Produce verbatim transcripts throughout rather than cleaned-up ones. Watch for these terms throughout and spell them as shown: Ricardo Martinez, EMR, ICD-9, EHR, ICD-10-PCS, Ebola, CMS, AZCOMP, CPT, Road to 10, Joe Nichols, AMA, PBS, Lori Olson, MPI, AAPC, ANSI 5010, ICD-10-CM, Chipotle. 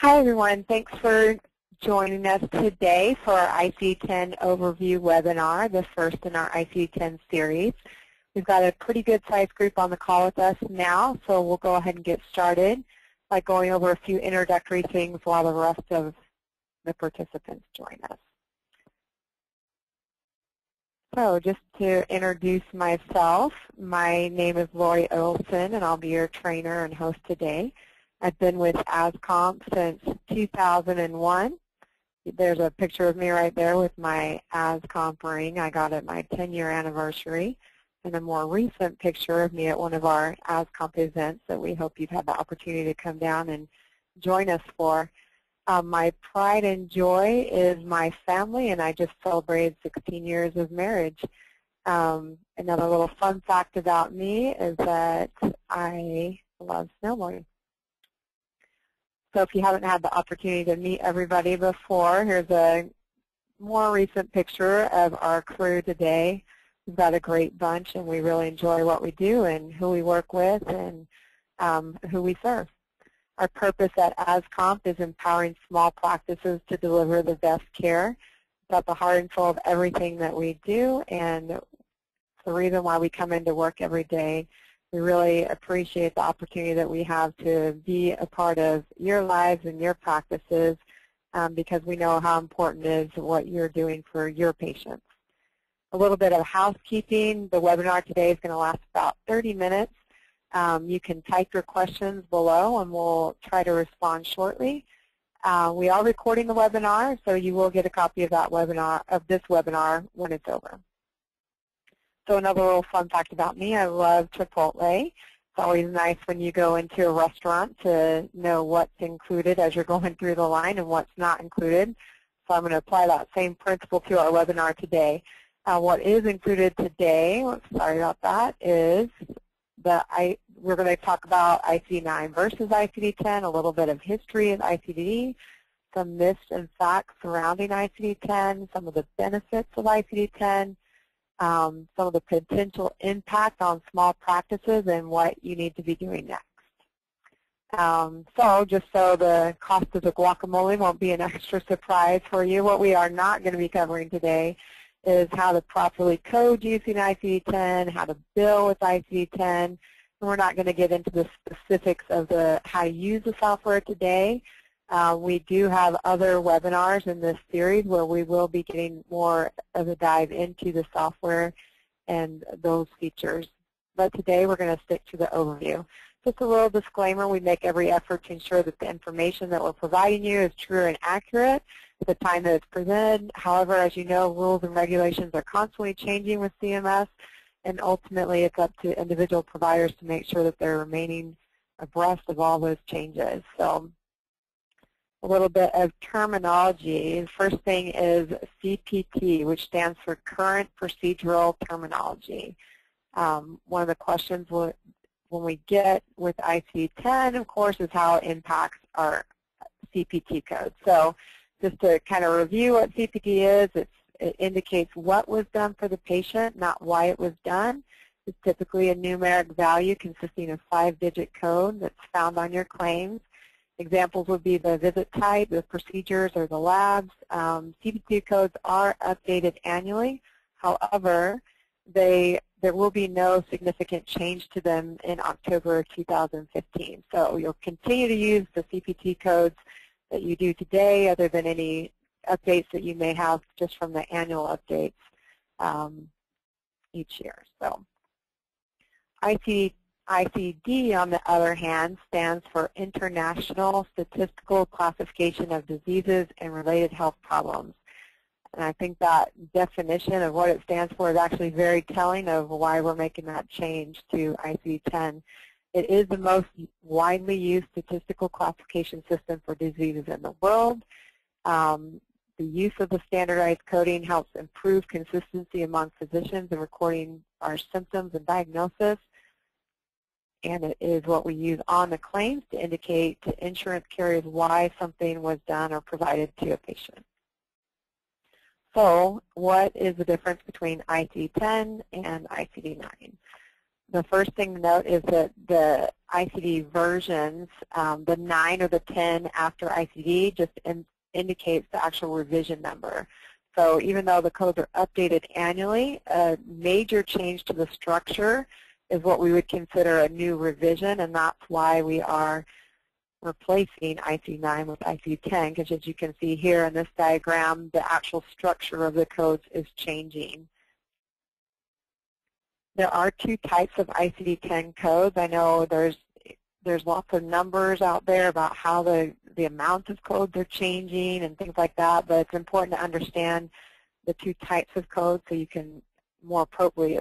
Hi, everyone. Thanks for joining us today for our I C D ten overview webinar, the first in our I C D ten series. We've got a pretty good-sized group on the call with us now, so we'll go ahead and get started by going over a few introductory things while the rest of the participants join us. So just to introduce myself, my name is Lori Olson, and I'll be your trainer and host today. I've been with AZCOMP since two thousand one. There's a picture of me right there with my AZCOMP ring I got at my ten-year anniversary, and a more recent picture of me at one of our AZCOMP events that we hope you've had the opportunity to come down and join us for. Um, my pride and joy is my family, and I just celebrated sixteen years of marriage. Um, another little fun fact about me is that I love snowboarding. So if you haven't had the opportunity to meet everybody before, here's a more recent picture of our crew today. We've got a great bunch, and we really enjoy what we do and who we work with and um, who we serve. Our purpose at AZCOMP is empowering small practices to deliver the best care. It's at the heart and soul of everything that we do, and it's the reason why we come into work every day. We really appreciate the opportunity that we have to be a part of your lives and your practices um, because we know how important it is what you're doing for your patients. A little bit of housekeeping. The webinar today is going to last about thirty minutes. Um, you can type your questions below, and we'll try to respond shortly. Uh, we are recording the webinar, so you will get a copy of that webinar of this webinar when it's over. So another little fun fact about me, I love Chipotle. It's always nice when you go into a restaurant to know what's included as you're going through the line and what's not included. So I'm going to apply that same principle to our webinar today. Uh, what is included today, sorry about that, is the I, we're going to talk about I C D nine versus I C D ten, a little bit of history of I C D, some myths and facts surrounding I C D ten, some of the benefits of I C D ten, Um, some of the potential impact on small practices and what you need to be doing next. Um, so just so the cost of the guacamole won't be an extra surprise for you, what we are not going to be covering today is how to properly code using I C D ten, how to bill with I C D ten, and we're not going to get into the specifics of the how to use the software today. Uh, we do have other webinars in this series where we will be getting more of a dive into the software and those features. But today we're going to stick to the overview. Just a little disclaimer, we make every effort to ensure that the information that we're providing you is true and accurate at the time that it's presented. However, as you know, rules and regulations are constantly changing with C M S, and ultimately it's up to individual providers to make sure that they're remaining abreast of all those changes. So, a little bit of terminology. The first thing is C P T, which stands for Current Procedural Terminology. Um, one of the questions we'll, when we get with I C D ten, of course, is how it impacts our C P T code. So just to kind of review what C P T is, it's, it indicates what was done for the patient, not why it was done. It's typically a numeric value consisting of five digit code that's found on your claims. Examples would be the visit type, the procedures, or the labs. Um, C P T codes are updated annually. However, they, there will be no significant change to them in October of two thousand fifteen. So you'll continue to use the C P T codes that you do today, other than any updates that you may have just from the annual updates um, each year. So I C D, on the other hand, stands for International Statistical Classification of Diseases and Related Health Problems. And I think that definition of what it stands for is actually very telling of why we're making that change to I C D ten. It is the most widely used statistical classification system for diseases in the world. Um, the use of the standardized coding helps improve consistency among physicians in recording our symptoms and diagnosis. And it is what we use on the claims to indicate to insurance carriers why something was done or provided to a patient. So what is the difference between I C D ten and I C D nine? The first thing to note is that the I C D versions, um, the nine or the ten after I C D just in indicates the actual revision number. So even though the codes are updated annually, a major change to the structure is what we would consider a new revision, and that's why we are replacing I C D nine with I C D ten, because as you can see here in this diagram, the actual structure of the codes is changing. There are two types of I C D ten codes. I know there's there's lots of numbers out there about how the, the amount of codes are changing and things like that, but it's important to understand the two types of codes so you can more appropriately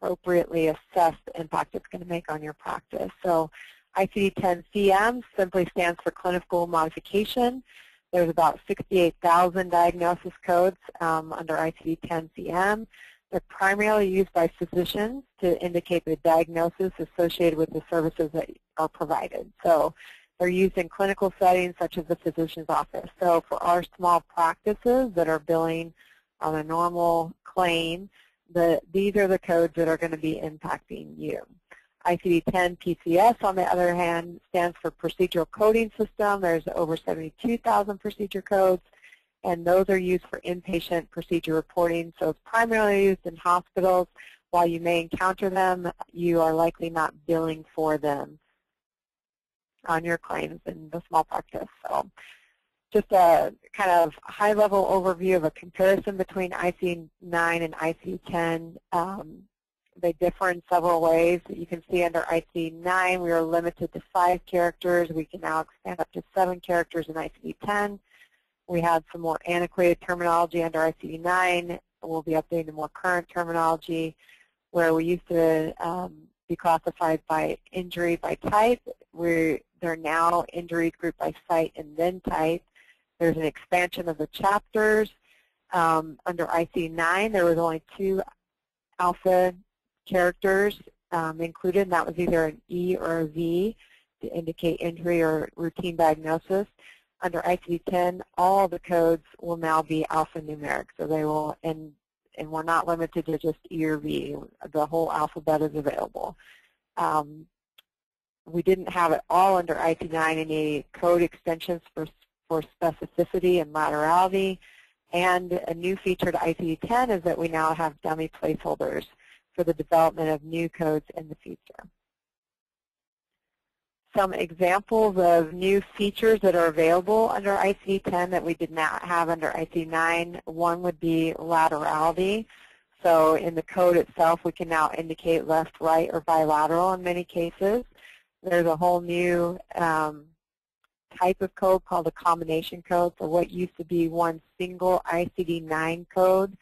appropriately assess the impact it's going to make on your practice. So I C D ten C M simply stands for clinical modification. There's about sixty-eight thousand diagnosis codes um, under I C D ten C M. They're primarily used by physicians to indicate the diagnosis associated with the services that are provided. So they're used in clinical settings such as the physician's office. So for our small practices that are billing on a normal claim, The, these are the codes that are going to be impacting you. I C D ten P C S, on the other hand, stands for Procedural Coding System. There's over seventy-two thousand procedure codes, and those are used for inpatient procedure reporting. So it's primarily used in hospitals. While you may encounter them, you are likely not billing for them on your claims in the small practice. So just a kind of high-level overview of a comparison between I C D nine and I C D ten. Um, they differ in several ways. You can see under I C D nine, we are limited to five characters. We can now expand up to seven characters in I C D ten. We had some more antiquated terminology under I C D nine. We'll be updating the more current terminology where we used to um, be classified by injury by type. We're, they're now injury grouped by site and then type. There's an expansion of the chapters. Um, under I C D nine, there was only two alpha characters um, included, and that was either an E or a V to indicate injury or routine diagnosis. Under I C D ten, all the codes will now be alphanumeric, so they will, and, and we're not limited to just E or V. The whole alphabet is available. Um, we didn't have it all under I C D nine, any code extensions for for specificity and laterality, and a new feature to I C D ten is that we now have dummy placeholders for the development of new codes in the future. Some examples of new features that are available under I C D ten that we did not have under I C D nine, one would be laterality. So in the code itself, we can now indicate left, right, or bilateral in many cases. There's a whole new um, type of code called a combination code. So what used to be one single I C D nine code,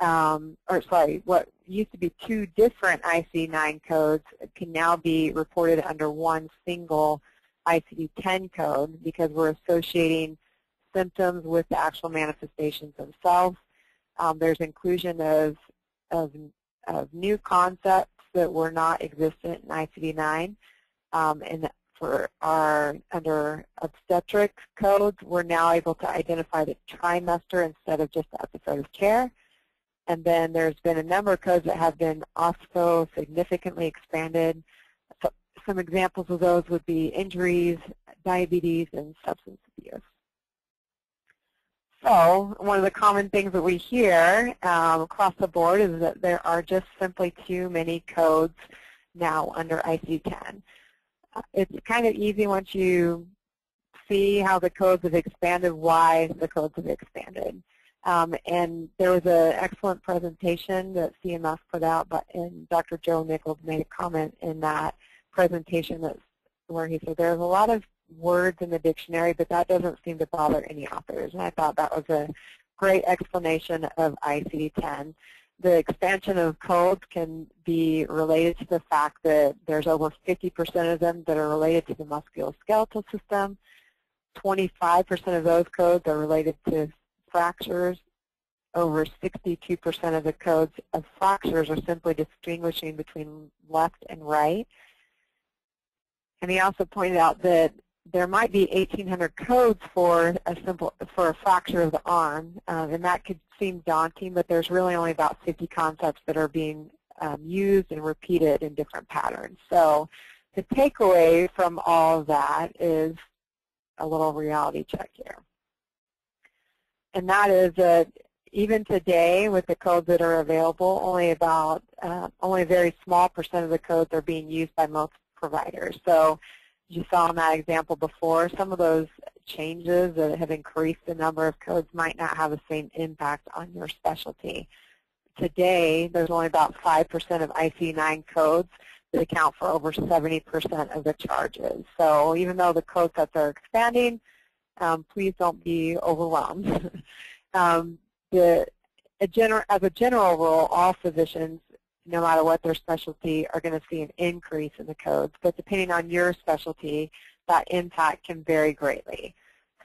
um, or sorry, what used to be two different I C D nine codes can now be reported under one single I C D ten code because we're associating symptoms with the actual manifestations themselves. Um, there's inclusion of, of, of new concepts that were not existent in I C D nine. Um, and for our under obstetrics codes, we're now able to identify the trimester instead of just the episode of care. And then there's been a number of codes that have been also significantly expanded. So some examples of those would be injuries, diabetes, and substance abuse. So one of the common things that we hear um, across the board is that there are just simply too many codes now under I C D ten. It's kind of easy once you see how the codes have expanded, why the codes have expanded. Um, and there was an excellent presentation that C M S put out, but and Doctor Joe Nichols made a comment in that presentation that's where he said there's a lot of words in the dictionary, but that doesn't seem to bother any authors. And I thought that was a great explanation of I C D ten. The expansion of codes can be related to the fact that there's over fifty percent of them that are related to the musculoskeletal system. twenty-five percent of those codes are related to fractures. Over sixty-two percent of the codes of fractures are simply distinguishing between left and right. And he also pointed out that there might be eighteen hundred codes for a simple for a fracture of the arm, um, and that could seem daunting, but there's really only about fifty concepts that are being um, used and repeated in different patterns. So the takeaway from all that is a little reality check here. And that is that even today, with the codes that are available, only about uh, only a very small percent of the codes are being used by most providers. So you saw in that example before, some of those changes that have increased the number of codes might not have the same impact on your specialty. Today, there's only about five percent of I C D nine codes that account for over seventy percent of the charges. So even though the code sets are expanding, um, please don't be overwhelmed. um, the, a general, as a general rule, all physicians, no matter what their specialty, are going to see an increase in the codes. But depending on your specialty, that impact can vary greatly.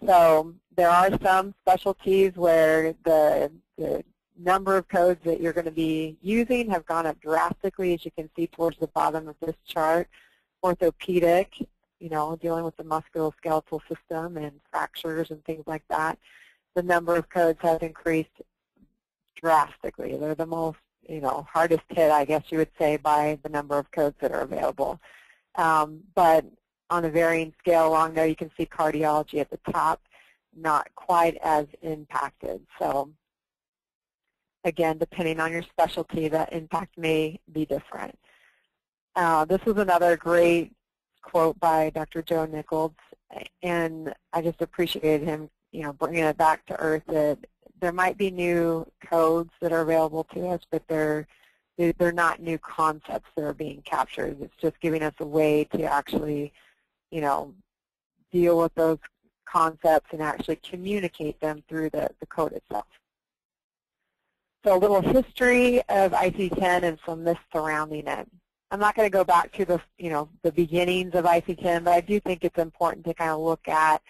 So there are some specialties where the, the number of codes that you're going to be using have gone up drastically, as you can see towards the bottom of this chart. Orthopedic, you know, dealing with the musculoskeletal system and fractures and things like that, the number of codes has increased drastically. They're the most, you know, hardest hit, I guess you would say, by the number of codes that are available. Um, but on a varying scale along there, you can see cardiology at the top, not quite as impacted. So again, depending on your specialty, that impact may be different. Uh, this was another great quote by Doctor Joe Nichols, and I just appreciated him, you know, bringing it back to earth that there might be new codes that are available to us, but they're they're not new concepts that are being captured. It's just giving us a way to actually, you know, deal with those concepts and actually communicate them through the, the code itself. So a little history of I C D ten and some myths surrounding it. I'm not going to go back to the, you know, the beginnings of I C D ten, but I do think it's important to kind of look at,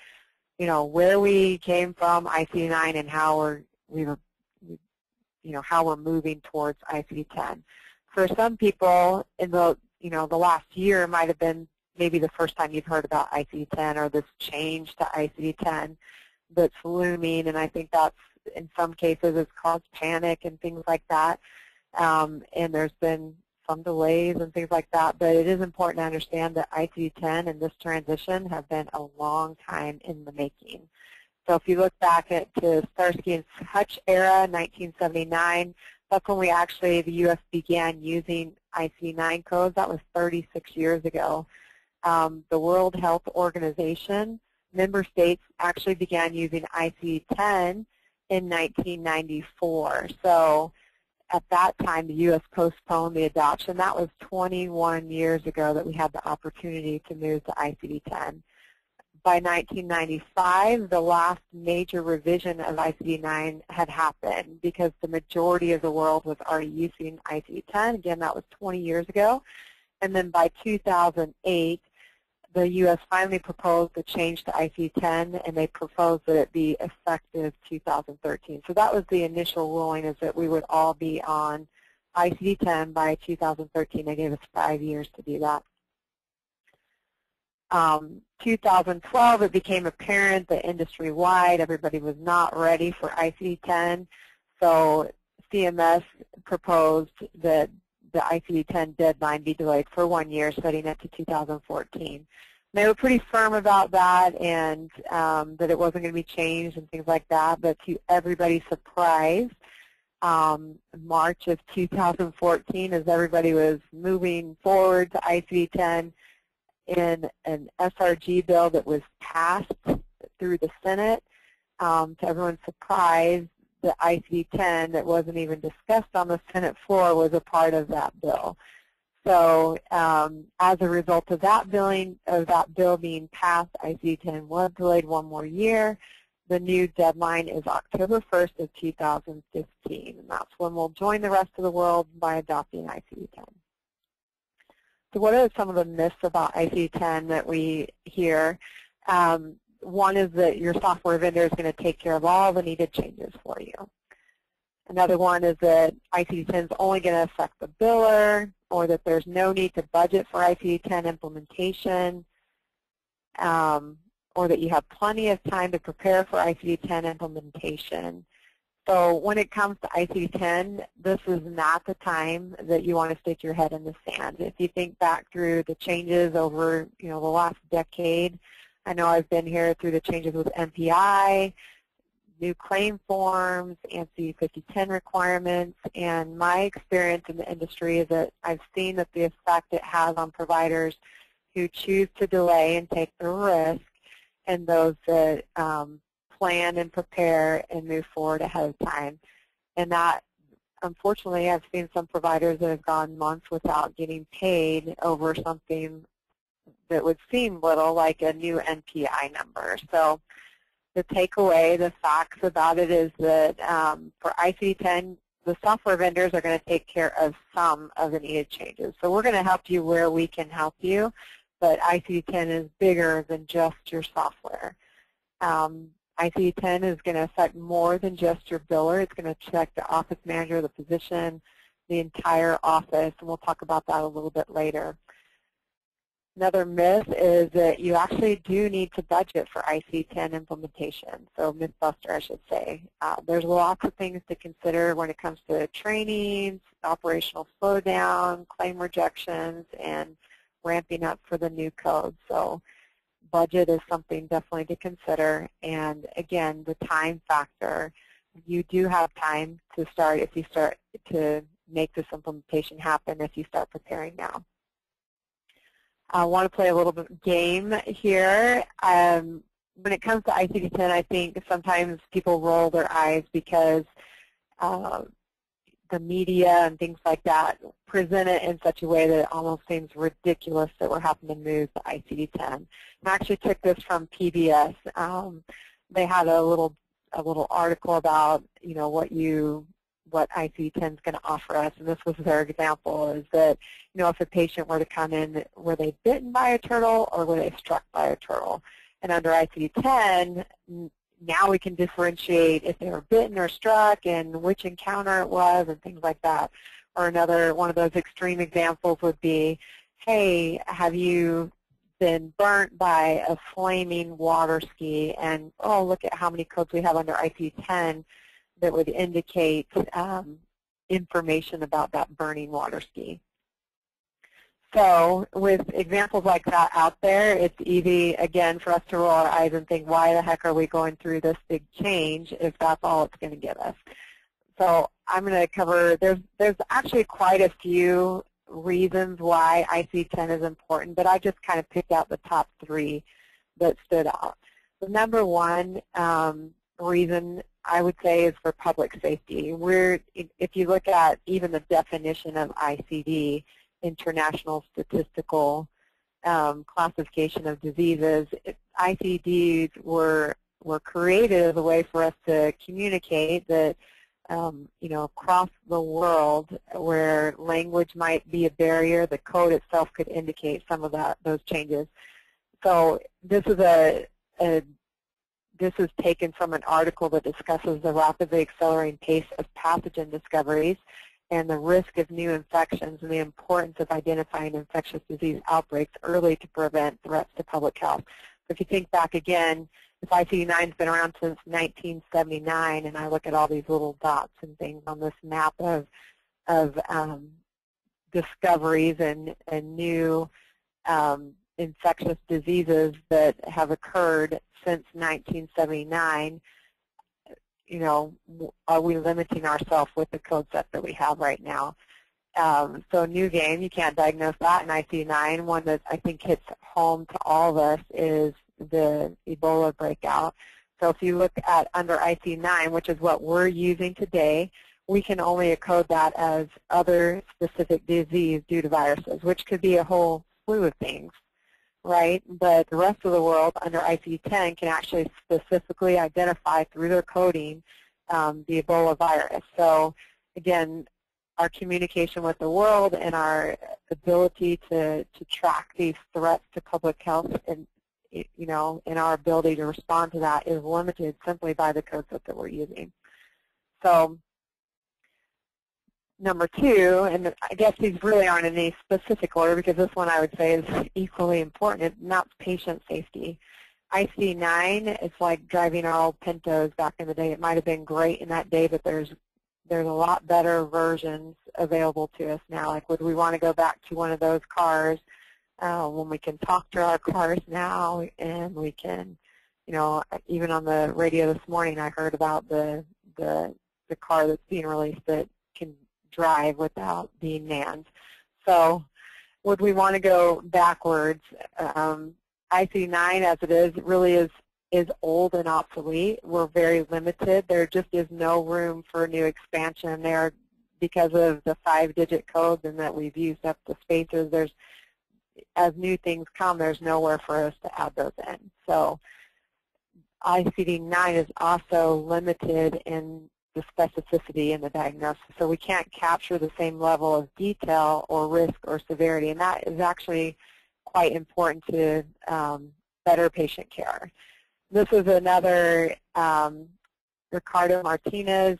you know, where we came from I C D nine and how we're, we were, you know, how we're moving towards I C D ten. For some people, in the, you know, the last year might have been maybe the first time you've heard about I C D ten or this change to I C D ten that's looming, and I think that's, in some cases, it's caused panic and things like that, um, and there's been some delays and things like that, but it is important to understand that I C D ten and this transition have been a long time in the making. So if you look back at the Starsky and Hutch era, nineteen seventy-nine, that's when we actually, the U S began using I C D nine codes. That was thirty-six years ago. Um, the World Health Organization, member states actually began using I C D ten in nineteen ninety-four. So at that time, the U S postponed the adoption. That was twenty-one years ago that we had the opportunity to move to I C D ten. By nineteen ninety-five, the last major revision of I C D nine had happened because the majority of the world was already using I C D ten. Again, that was twenty years ago. And then by two thousand eight, the U S finally proposed the change to I C D ten, and they proposed that it be effective two thousand thirteen. So that was the initial ruling, is that we would all be on I C D ten by two thousand thirteen. They gave us five years to do that. Um, two thousand twelve, it became apparent that industry-wide everybody was not ready for I C D ten, so C M S proposed that the I C D ten deadline be delayed for one year, setting it to two thousand fourteen. And they were pretty firm about that, and um, that it wasn't going to be changed and things like that, but to everybody's surprise, Um, March of two thousand fourteen, as everybody was moving forward to I C D ten, in an S R G bill that was passed through the Senate, um, to everyone's surprise, the I C D ten that wasn't even discussed on the Senate floor was a part of that bill. So um, as a result of that, billing, of that bill being passed, I C D ten was delayed one more year. The new deadline is October first of two thousand fifteen, and that's when we'll join the rest of the world by adopting I C D ten. So what are some of the myths about I C D ten that we hear? Um, one is that your software vendor is going to take care of all the needed changes for you. Another one is that I C D ten is only going to affect the biller, or that there's no need to budget for I C D ten implementation, um, or that you have plenty of time to prepare for I C D ten implementation. So when it comes to I C D ten, this is not the time that you want to stick your head in the sand. If you think back through the changes over, you know, the last decade, I know I've been here through the changes with M P I, new claim forms, ANSI fifty ten requirements, and my experience in the industry is that I've seen that the effect it has on providers who choose to delay and take the risk, and those that um, plan and prepare and move forward ahead of time. And that, unfortunately, I've seen some providers that have gone months without getting paid over something that would seem little, like a new N P I number. So the takeaway, the facts about it is that um, for I C D ten, the software vendors are going to take care of some of the needed changes. So we're going to help you where we can help you, but I C D ten is bigger than just your software. Um, I C D ten is going to affect more than just your biller. It's going to affect the office manager, the physician, the entire office, and we'll talk about that a little bit later. Another myth is that you actually do need to budget for I C D ten implementation, so mythbuster, I should say. Uh, there's lots of things to consider when it comes to trainings, operational slowdown, claim rejections, and ramping up for the new code. So budget is something definitely to consider, and again, the time factor. You do have time to start if you start to make this implementation happen if you start preparing now. I want to play a little bit of game here. Um, when it comes to I C D ten, I think sometimes people roll their eyes because uh, the media and things like that present it in such a way that it almost seems ridiculous that we're having to move to I C D ten. I actually took this from P B S. Um, they had a little a little article about you know what you. what I C D ten is going to offer us, and this was their example, is that, you know, if a patient were to come in, were they bitten by a turtle or were they struck by a turtle? And under I C D ten, now we can differentiate if they were bitten or struck and which encounter it was and things like that. Or another one of those extreme examples would be, hey, have you been burnt by a flaming water ski? And, oh, look at how many codes we have under I C D ten that would indicate um, information about that burning water ski. So with examples like that out there, it's easy, again, for us to roll our eyes and think, why the heck are we going through this big change if that's all it's going to give us? So I'm going to cover, there's, there's actually quite a few reasons why I C D ten is important, but I just kind of picked out the top three that stood out. The number one um, reason I would say is for public safety. We're, if you look at even the definition of I C D, International Statistical um, Classification of Diseases, it, I C Ds were were created as a way for us to communicate that um, you know across the world, where language might be a barrier, the code itself could indicate some of that those changes. So this is a, a This is taken from an article that discusses the rapidly accelerating pace of pathogen discoveries and the risk of new infections and the importance of identifying infectious disease outbreaks early to prevent threats to public health. If you think back again, if I C D nine has been around since nineteen seventy-nine, and I look at all these little dots and things on this map of, of um, discoveries and, and new um, infectious diseases that have occurred since nineteen seventy-nine, you know, are we limiting ourselves with the code set that we have right now? Um, so new game, you can't diagnose that in I C D nine. One that I think hits home to all of us is the Ebola breakout. So if you look at under I C D nine, which is what we're using today, we can only code that as other specific disease due to viruses, which could be a whole slew of things. Right, but the rest of the world under I C D ten can actually specifically identify through their coding um, the Ebola virus. So again, our communication with the world and our ability to, to track these threats to public health and, you know, and our ability to respond to that is limited simply by the code set that we're using. So number two, and I guess these really aren't in any specific order because this one I would say is equally important, and that's patient safety. I C D nine, it's like driving our old Pintos back in the day. It might have been great in that day, but there's there's a lot better versions available to us now. Like, would we want to go back to one of those cars uh, when we can talk to our cars now, and we can, you know, even on the radio this morning, I heard about the the the car that's being released that can drive without being manned. So, would we want to go backwards? Um, I C D nine, as it is, really is is old and obsolete. We're very limited. There just is no room for new expansion there because of the five-digit codes and that we've used up the spaces. There's, as new things come, there's nowhere for us to add those in. So I C D nine is also limited in the specificity in the diagnosis. So we can't capture the same level of detail or risk or severity, and that is actually quite important to um, better patient care. This is another, um, Ricardo Martinez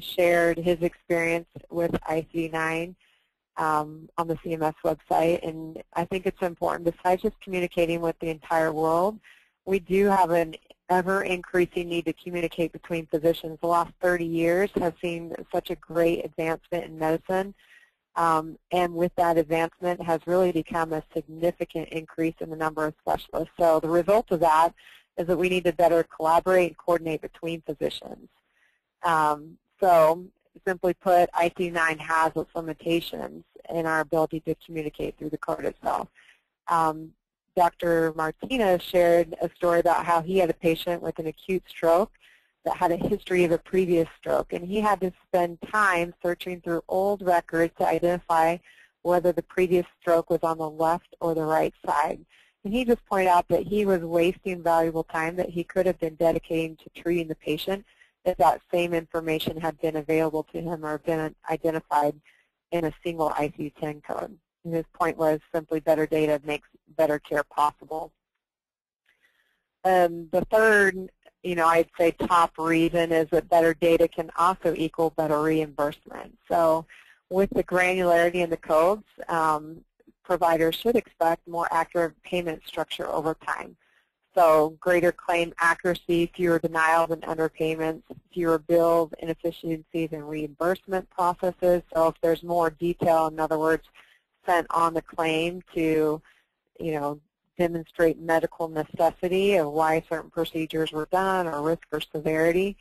shared his experience with I C D nine um, on the C M S website, and I think it's important, besides just communicating with the entire world, we do have an ever-increasing need to communicate between physicians. The last thirty years has seen such a great advancement in medicine, um, and with that advancement has really become a significant increase in the number of specialists. So the result of that is that we need to better collaborate and coordinate between physicians. Um, so simply put, I C D nine has its limitations in our ability to communicate through the code itself. Um, Doctor Martinez shared a story about how he had a patient with an acute stroke that had a history of a previous stroke, and he had to spend time searching through old records to identify whether the previous stroke was on the left or the right side. And he just pointed out that he was wasting valuable time that he could have been dedicating to treating the patient if that same information had been available to him or been identified in a single I C D ten code. And his point was simply better data makes better care possible. Um, the third, you know, I'd say top reason is that better data can also equal better reimbursement. So with the granularity in the codes, um, providers should expect more accurate payment structure over time. So greater claim accuracy, fewer denials and underpayments, fewer bills, inefficiencies in reimbursement processes. So if there's more detail, in other words, sent on the claim to, you know, demonstrate medical necessity of why certain procedures were done or risk or severity,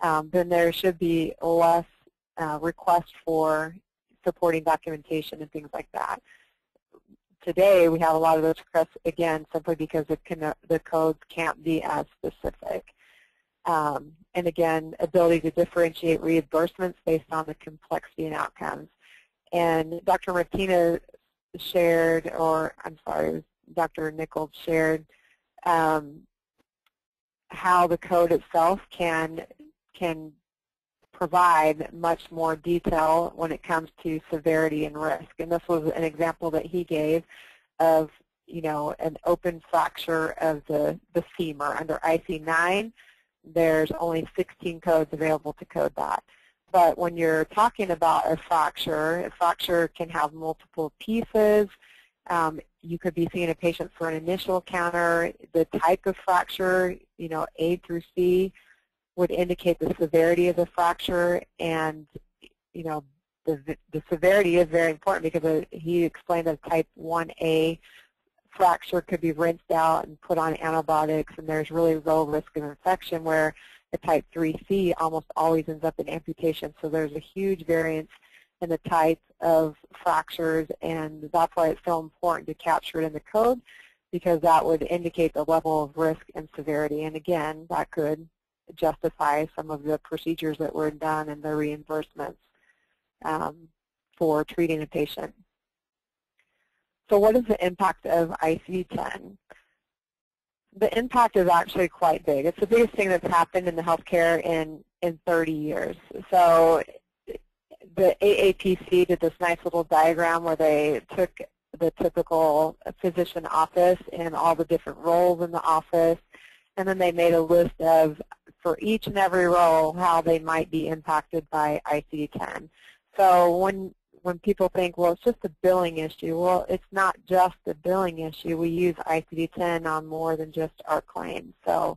um, then there should be less uh, request for supporting documentation and things like that. Today, we have a lot of those requests, again, simply because it can, the codes can't be as specific. Um, and again, ability to differentiate reimbursements based on the complexity and outcomes. And Doctor Martinez shared, or I'm sorry, Doctor Nichols shared um, how the code itself can, can provide much more detail when it comes to severity and risk. And this was an example that he gave of, you know, an open fracture of the, the femur. Under I C D nine, there's only sixteen codes available to code that. But when you're talking about a fracture, a fracture can have multiple pieces. Um, you could be seeing a patient for an initial counter. The type of fracture, you know, A through C, would indicate the severity of the fracture, and, you know, the, the severity is very important because he explained that type one A fracture could be rinsed out and put on antibiotics, and there's really low risk of infection, where the type three C almost always ends up in amputation. So there's a huge variance in the type of fractures, and that's why it's so important to capture it in the code, because that would indicate the level of risk and severity, and again, that could justify some of the procedures that were done and the reimbursements um, for treating a patient. So what is the impact of I C D ten? The impact is actually quite big. It's the biggest thing that's happened in the healthcare in, in thirty years. So the A A P C did this nice little diagram where they took the typical physician office and all the different roles in the office, and then they made a list of, for each and every role, how they might be impacted by I C D ten. So when when people think, well, it's just a billing issue. Well, it's not just a billing issue. We use I C D ten on more than just our claims. So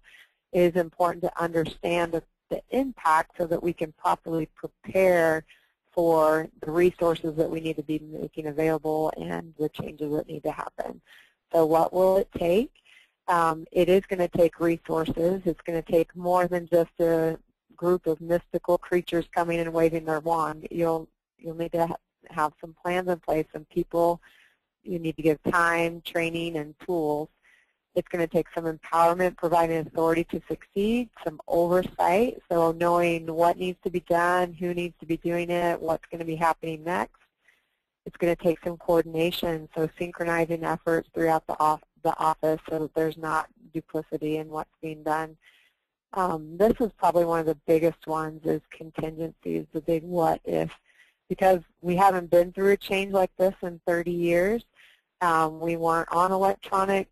it is important to understand the, the impact so that we can properly prepare for the resources that we need to be making available and the changes that need to happen. So what will it take? Um, it is going to take resources. It's going to take more than just a group of mystical creatures coming and waving their wand. You'll you'll need to ha have some plans in place, some people. You need to give time, training, and tools. It's going to take some empowerment, providing authority to succeed, some oversight, so knowing what needs to be done, who needs to be doing it, what's going to be happening next. It's going to take some coordination, so synchronizing efforts throughout the, off the office so that there's not duplicity in what's being done. Um, this is probably one of the biggest ones, is contingencies, the big what if. Because we haven't been through a change like this in thirty years. Um, we weren't on electronic,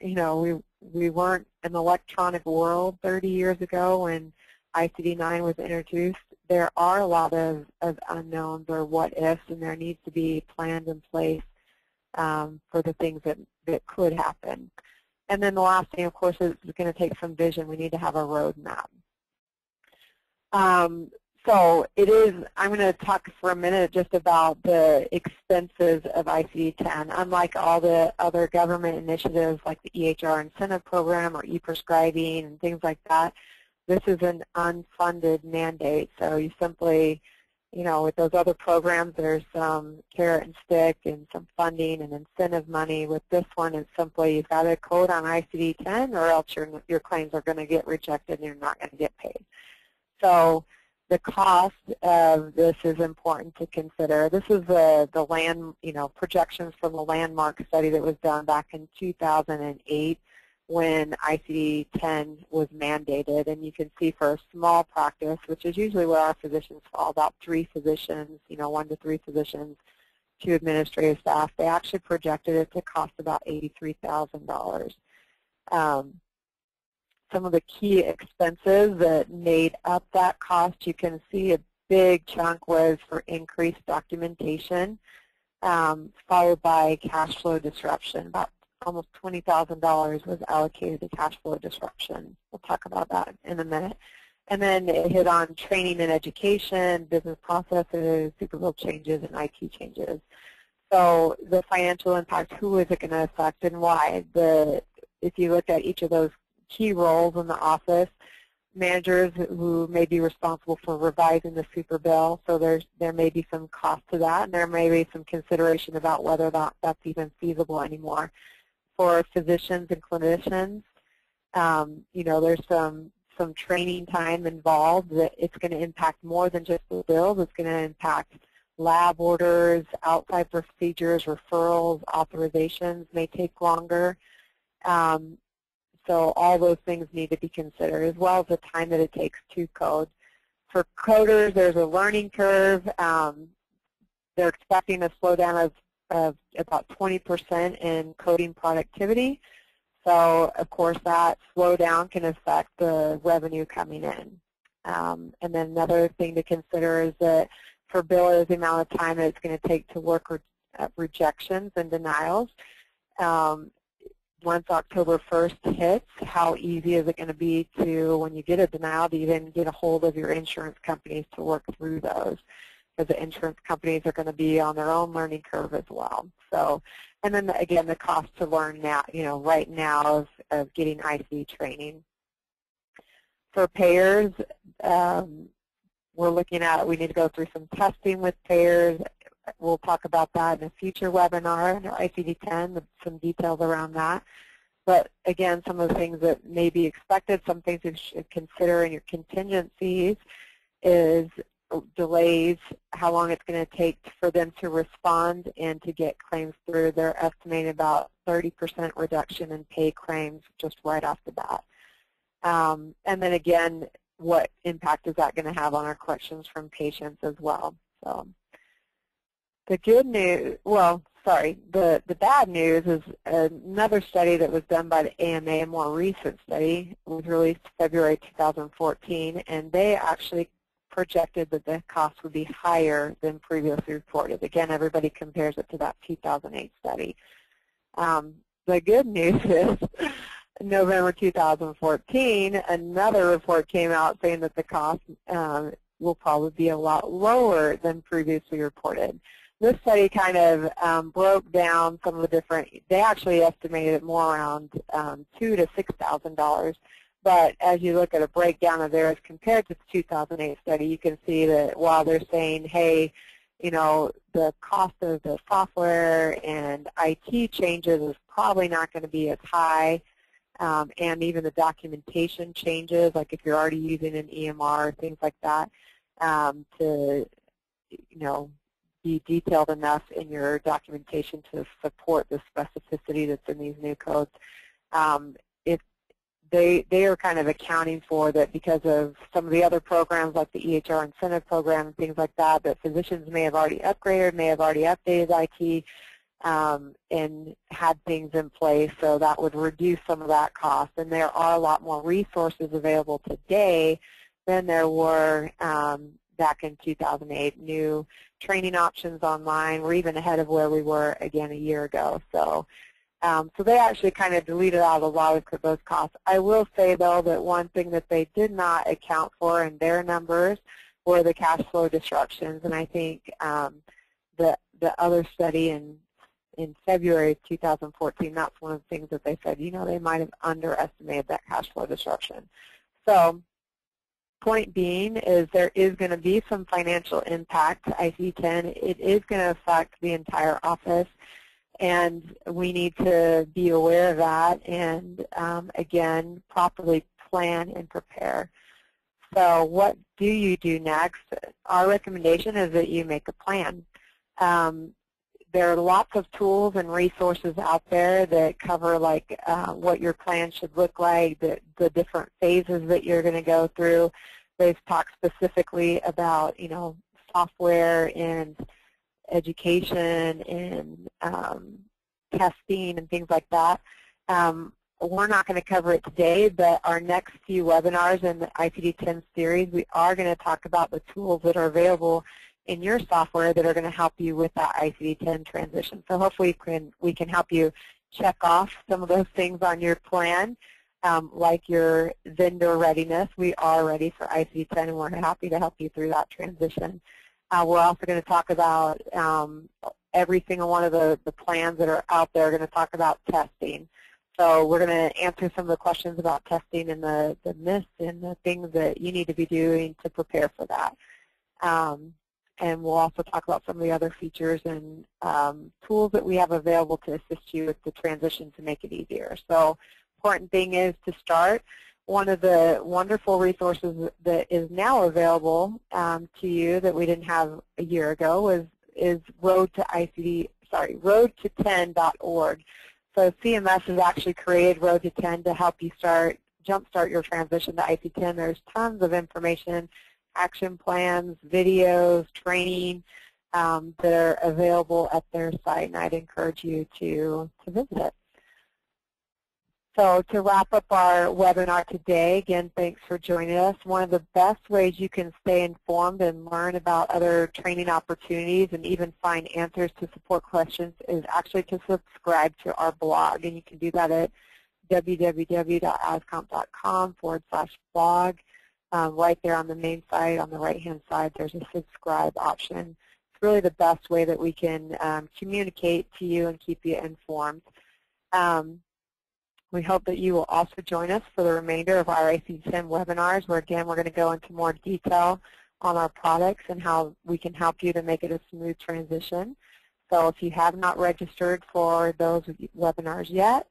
you know, we, we weren't an electronic world thirty years ago when I C D nine was introduced. There are a lot of, of unknowns or what-ifs, and there needs to be plans in place um, for the things that, that could happen. And then the last thing, of course, is going to take some vision. We need to have a roadmap. Um, So it is, I'm going to talk for a minute just about the expenses of I C D ten. Unlike all the other government initiatives like the E H R incentive program or e-prescribing and things like that, this is an unfunded mandate. So you simply, you know, with those other programs, there's some carrot and stick and some funding and incentive money. With this one, it's simply you've got to code on I C D ten or else your, your claims are going to get rejected and you're not going to get paid. So the cost of this is important to consider. This is the, the land, you know, projections from the landmark study that was done back in two thousand eight when I C D ten was mandated. And you can see for a small practice, which is usually where our physicians fall, about three physicians, you know, one to three physicians, two administrative staff, they actually projected it to cost about eighty-three thousand dollars. Um, Some of the key expenses that made up that cost, you can see a big chunk was for increased documentation, um, followed by cash flow disruption. About almost twenty thousand dollars was allocated to cash flow disruption. We'll talk about that in a minute. And then it hit on training and education, business processes, supervisor changes, and I T changes. So the financial impact, who is it going to affect and why? The, if you look at each of those key roles in the office, managers who may be responsible for revising the super bill, so there's, there may be some cost to that, and there may be some consideration about whether or not that's even feasible anymore. For physicians and clinicians, um, you know, there's some, some training time involved that it's going to impact more than just the bills. It's going to impact lab orders, outside procedures, referrals, authorizations may take longer. Um, So all those things need to be considered, as well as the time that it takes to code. For coders, there's a learning curve. Um, they're expecting a slowdown of, of about twenty percent in coding productivity. So, of course, that slowdown can affect the revenue coming in. Um, and then another thing to consider is that for billers, the amount of time that it's going to take to work re at rejections and denials. Um, Once October first hits, how easy is it going to be to, when you get a denial, to even get a hold of your insurance companies to work through those? Because the insurance companies are going to be on their own learning curve as well. So, and then again, the cost to learn now, you know, right now of, of getting I C training. For payers, um, we're looking at, we need to go through some testing with payers. We'll talk about that in a future webinar, I C D ten, some details around that. But again, some of the things that may be expected, some things you should consider in your contingencies is delays, how long it's going to take for them to respond and to get claims through. They're estimating about thirty percent reduction in pay claims just right off the bat. Um, and then again, what impact is that going to have on our collections from patients as well? So. The good news, well, sorry, the, the bad news is another study that was done by the A M A, a more recent study, was released February two thousand fourteen, and they actually projected that the cost would be higher than previously reported. Again, everybody compares it to that two thousand eight study. Um, the good news is in November two thousand fourteen, another report came out saying that the cost um, will probably be a lot lower than previously reported. This study kind of um, broke down some of the different, they actually estimated it more around um, two thousand to six thousand dollars. But as you look at a breakdown of theirs compared to the two thousand eight study, you can see that while they're saying, hey, you know, the cost of the software and I T changes is probably not going to be as high, um, and even the documentation changes, like if you're already using an E M R or things like that, um, to, you know, be detailed enough in your documentation to support the specificity that's in these new codes. Um, They, they are kind of accounting for that because of some of the other programs like the E H R incentive program and things like that, that physicians may have already upgraded, may have already updated I T um, and had things in place, so that would reduce some of that cost. And there are a lot more resources available today than there were um, back in two thousand eight, new training options online. We're even ahead of where we were, again, a year ago. So. Um, so they actually kind of deleted out a lot of those costs. I will say, though, that one thing that they did not account for in their numbers were the cash flow disruptions. And I think um, the, the other study in, in February two thousand fourteen, that's one of the things that they said, you know, they might have underestimated that cash flow disruption. So point being is there is going to be some financial impact to I C D ten. It is going to affect the entire office. And we need to be aware of that and, um, again, properly plan and prepare. So what do you do next? Our recommendation is that you make a plan. Um, there are lots of tools and resources out there that cover like uh, what your plan should look like, the, the different phases that you're going to go through. They've talked specifically about, you know, software and education and um, testing and things like that. Um, we're not going to cover it today, but our next few webinars in the I C D ten series, we are going to talk about the tools that are available in your software that are going to help you with that I C D ten transition. So hopefully we can, we can help you check off some of those things on your plan, um, like your vendor readiness. We are ready for I C D ten, and we're happy to help you through that transition. Uh, we're also going to talk about um, every single one of the, the plans that are out there. We're going to talk about testing. So we're going to answer some of the questions about testing and the, the myths and the things that you need to be doing to prepare for that. Um, and we'll also talk about some of the other features and um, tools that we have available to assist you with the transition to make it easier. So important thing is to start. One of the wonderful resources that is now available um, to you that we didn't have a year ago is is Road to I C D, sorry, road to ten dot org. So C M S has actually created Road to ten to help you start jumpstart your transition to I C D ten. There's tons of information, action plans, videos, training um, that are available at their site, and I'd encourage you to to visit it. So to wrap up our webinar today, again, thanks for joining us. One of the best ways you can stay informed and learn about other training opportunities and even find answers to support questions is actually to subscribe to our blog. And you can do that at w w w dot azcomp dot com forward slash blog. Um, right there on the main site, on the right-hand side, there's a subscribe option. It's really the best way that we can um, communicate to you and keep you informed. Um, We hope that you will also join us for the remainder of our I C D ten webinars, where, again, we're going to go into more detail on our products and how we can help you to make it a smooth transition. So if you have not registered for those webinars yet,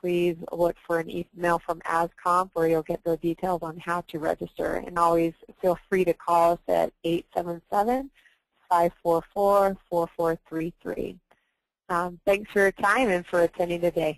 please look for an email from AZCOMP where you'll get the details on how to register. And always feel free to call us at eight seven seven, five four four, four four three three. Um, thanks for your time and for attending today.